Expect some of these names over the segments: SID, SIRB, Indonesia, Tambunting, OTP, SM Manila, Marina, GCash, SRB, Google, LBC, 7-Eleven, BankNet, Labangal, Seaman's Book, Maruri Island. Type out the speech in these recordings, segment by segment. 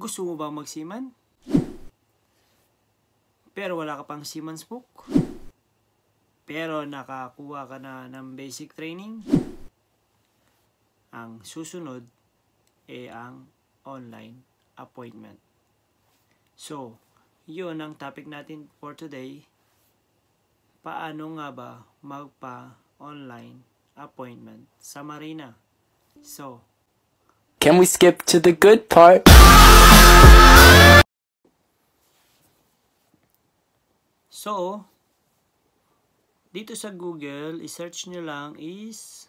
Gusto mo bang magseaman? Pero wala ka pang seaman's book? Pero nakakuha ka na ng basic training? Ang susunod ay ang online appointment. So, yun ang topic natin for today. Paano nga ba magpa-online appointment sa Marina? So, can we skip to the good part? So, dito sa Google, i-search nyo lang is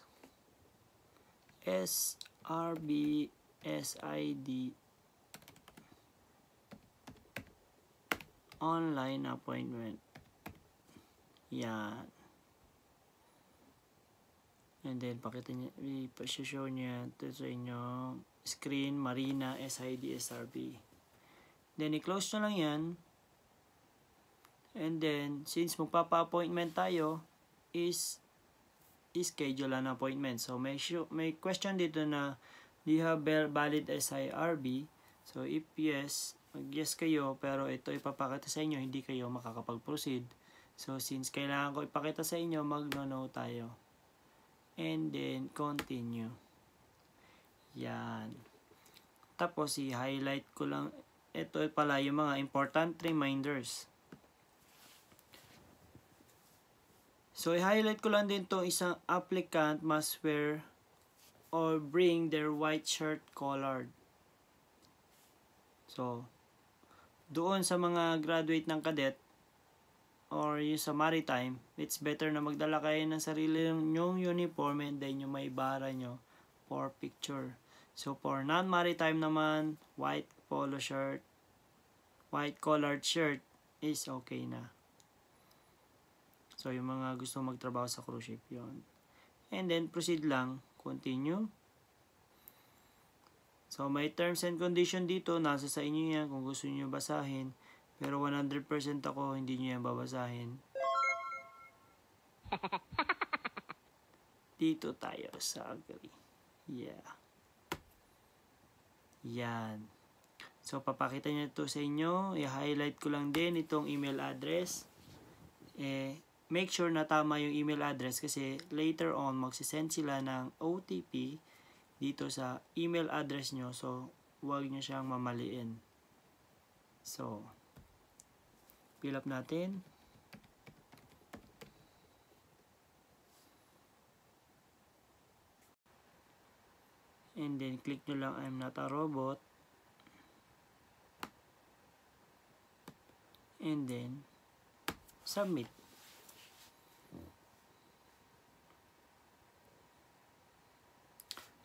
SRB SID online appointment. Yan. And then, pakita nyo, i-show nyo ito sa inyo screen, Marina, SID, SRB. Then, i-close nyo lang yan. And then, since magpapa-appointment tayo, is schedule an appointment. So, may question dito na, do you have valid SIRB? So, if yes, mag-yes kayo, pero ito ipapakita sa inyo, hindi kayo makakapag-proceed. So, since kailangan ko ipakita sa inyo, mag-no tayo. And then, continue. Yan. Tapos, i-highlight ko lang. Ito pala yung mga important reminders. So, i-highlight ko lang din to, isang applicant must wear or bring their white shirt collared. So, doon sa mga graduate ng cadet, or yung sa maritime, it's better na magdala kayo ng sarili nyong uniform and then yung may bara nyo for picture. So, for non-maritime naman, white polo shirt, white collared shirt is okay na. So, yung mga gusto magtrabaho sa cruise ship, yun. And then, proceed lang. Continue. So, may terms and condition dito. Nasa sa inyo yan kung gusto nyo basahin. Pero 100% ako, hindi nyo yan babasahin. Dito tayo sa agree. Yeah. Yan. So, papakita nyo ito sa inyo. I-highlight ko lang din itong email address. Make sure na tama yung email address kasi later on, magsisend sila ng OTP dito sa email address nyo. So, huwag nyo siyang mamaliin. So, fill up natin. And then, click nyo lang, I'm not a robot. And then, submit.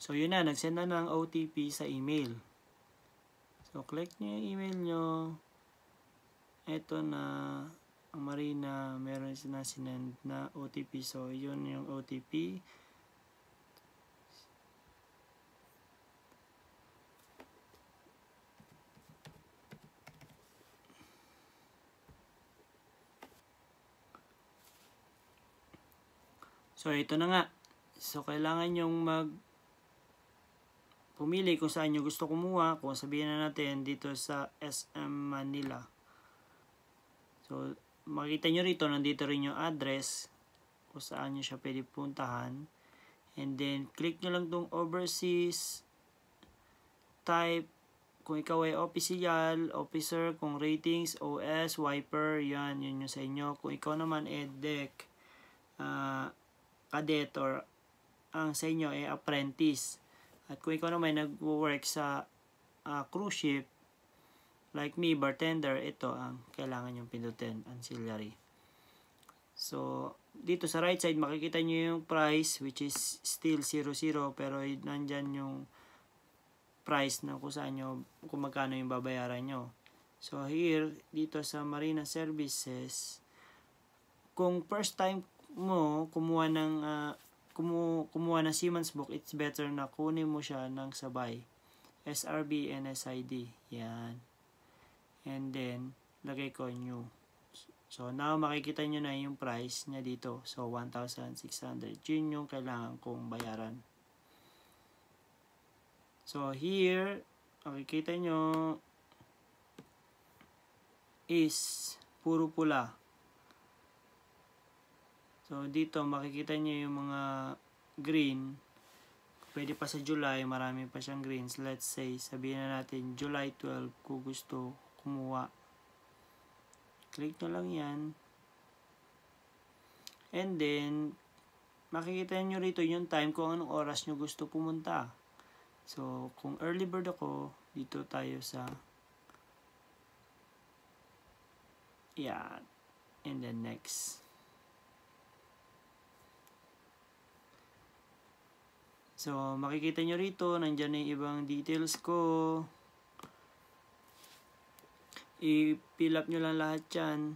So, yun na. Nagsend na ng OTP sa email. So, click nyo yung email nyo. Ito na ang Marina, meron na sinend na OTP. So, yun yung OTP. So, ito na nga. So, kailangan yung pumili kung saan nyo gusto kumuha. Kung sabihin na natin dito sa SM Manila. So, makita nyo rito, nandito rin yung address kung saan nyo siya pwede puntahan. And then, click nyo lang itong overseas, type, kung ikaw ay official, officer, kung ratings, OS, wiper, yan, yun yung sa inyo. Kung ikaw naman ay deck, cadet, or ang sa inyo ay apprentice. At kung ikaw naman nag-work sa cruise ship, like me, bartender, ito ang kailangan yung pindutin, ancillary. So, dito sa right side, makikita nyo yung price, which is still 00, pero nandyan yung price na kung saan nyo, kung magkano yung babayaran nyo. So, here, dito sa Marina Services, kung first time mo kumuha ng Seaman's Book, it's better na kunin mo siya ng sabay. SRB and SID. Yan. And then, lagay ko new. So, now makikita nyo na yung price niya dito. So, 1,600. Yun yung kailangan kong bayaran. So, here, makikita nyo, is puro pula. So dito makikita nyo yung mga green. Pwede pa sa July, marami pa siyang greens. Let's say, sabihin na natin July 12 kung gusto kumuha. Click na lang yan. And then, makikita nyo rito yung time kung anong oras nyo gusto pumunta. So, kung early bird ako, dito tayo sa yeah. And then next. So, makikita nyo rito, nandyan na yung ibang details ko. I-fill up nyo lang lahat yan.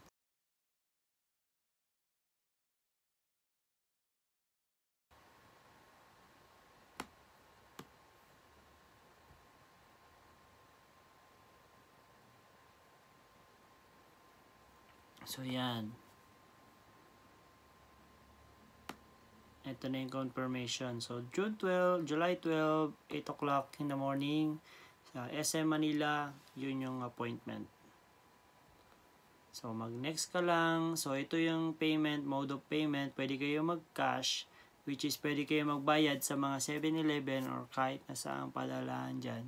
So, yan. Ito na yung confirmation. So, June 12, July 12, 8 o'clock in the morning, sa SM Manila, yun yung appointment. So, mag-next ka lang. So, ito yung payment, mode of payment. Pwede kayo mag-cash, which is pwede kayo magbayad sa mga 7-Eleven or kahit nasaang padalahan dyan.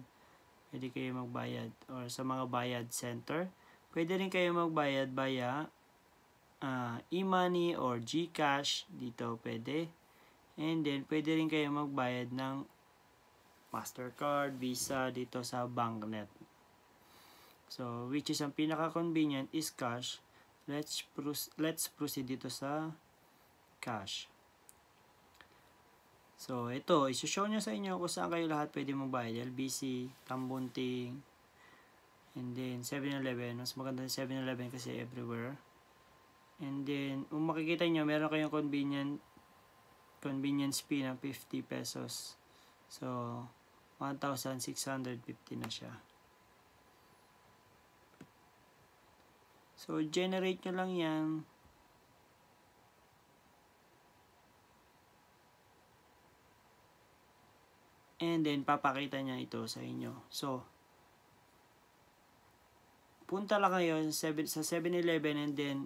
Pwede kayo magbayad. Or sa mga bayad center. Pwede rin kayo magbayad via e-money or GCash. Dito pwede. And then, pwede rin kayo magbayad ng MasterCard, Visa, dito sa BankNet. So, which is ang pinaka-convenient is cash. Let's proceed dito sa cash. So, ito, isushow nyo sa inyo kung saan kayo lahat pwede magbayad. LBC, Tambunting, and then 7-Eleven. Mas maganda sa 7-Eleven kasi everywhere. And then, kung makikita nyo, meron kayong convenience fee ng 50 pesos. So, 1,650 na siya. So, generate nyo lang yan. And then, papakita niya ito sa inyo. So, punta lang kayo sa 7-Eleven and then,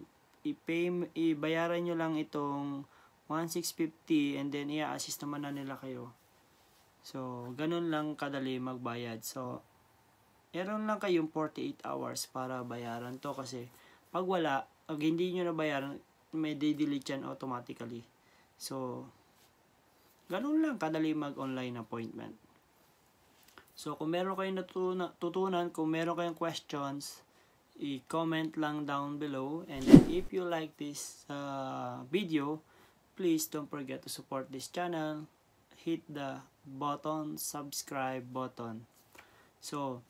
ibayaran nyo lang itong 1,650 and then i-assist naman na nila kayo. So, ganun lang kadali magbayad. So, meron lang kayong 48 hours para bayaran to kasi pag wala, pag hindi nyo nabayaran, may de-delete yan automatically. So, ganun lang kadali mag-online appointment. So, kung meron kayong natutunan, kung meron kayong questions, i-comment lang down below, and then if you like this video, please don't forget to support this channel. Hit the button, subscribe button. So,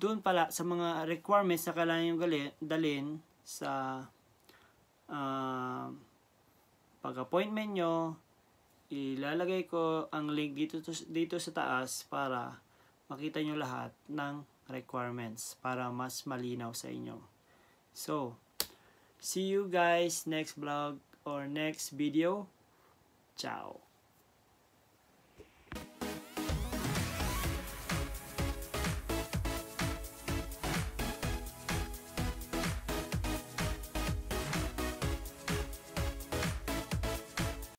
doon pala sa mga requirements na kailangan yung dalin sa pag-appointment nyo, ilalagay ko ang link dito sa taas para makita nyo lahat ng requirements para mas malinaw sa inyo. So, see you guys next vlog or next video. Ciao!